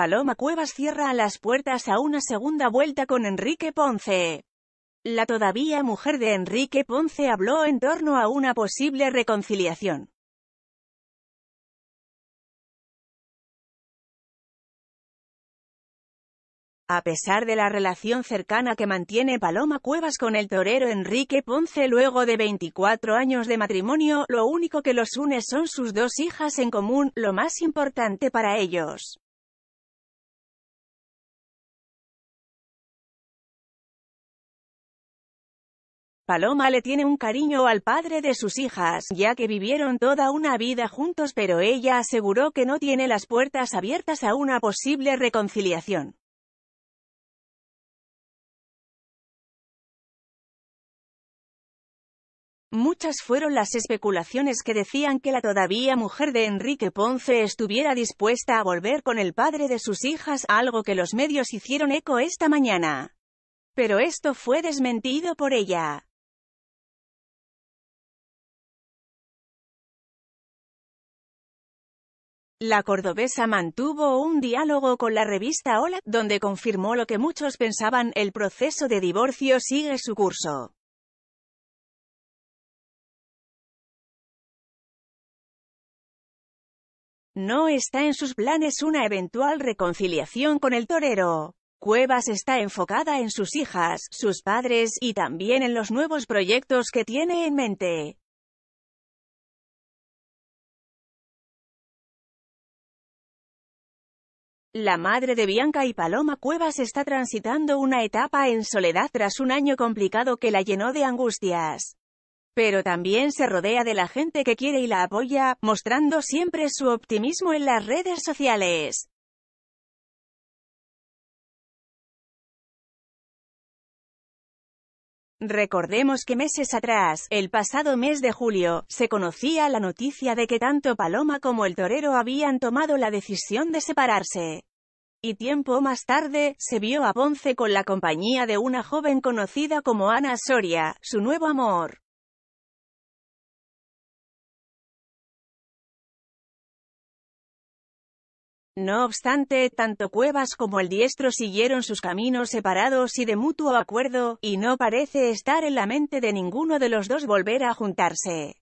Paloma Cuevas cierra las puertas a una segunda vuelta con Enrique Ponce. La todavía mujer de Enrique Ponce habló en torno a una posible reconciliación. A pesar de la relación cercana que mantiene Paloma Cuevas con el torero Enrique Ponce luego de 24 años de matrimonio, lo único que los une son sus dos hijas en común, lo más importante para ellos. Paloma le tiene un cariño al padre de sus hijas, ya que vivieron toda una vida juntos, pero ella aseguró que no tiene las puertas abiertas a una posible reconciliación. Muchas fueron las especulaciones que decían que la todavía mujer de Enrique Ponce estuviera dispuesta a volver con el padre de sus hijas, algo que los medios hicieron eco esta mañana. Pero esto fue desmentido por ella. La cordobesa mantuvo un diálogo con la revista Hola, donde confirmó lo que muchos pensaban: el proceso de divorcio sigue su curso. No está en sus planes una eventual reconciliación con el torero. Cuevas está enfocada en sus hijas, sus padres y también en los nuevos proyectos que tiene en mente. La madre de Bianca y Paloma Cuevas está transitando una etapa en soledad tras un año complicado que la llenó de angustias. Pero también se rodea de la gente que quiere y la apoya, mostrando siempre su optimismo en las redes sociales. Recordemos que meses atrás, el pasado mes de julio, se conocía la noticia de que tanto Paloma como el torero habían tomado la decisión de separarse. Y tiempo más tarde, se vio a Ponce con la compañía de una joven conocida como Ana Soria, su nuevo amor. No obstante, tanto Cuevas como el diestro siguieron sus caminos separados y de mutuo acuerdo, y no parece estar en la mente de ninguno de los dos volver a juntarse.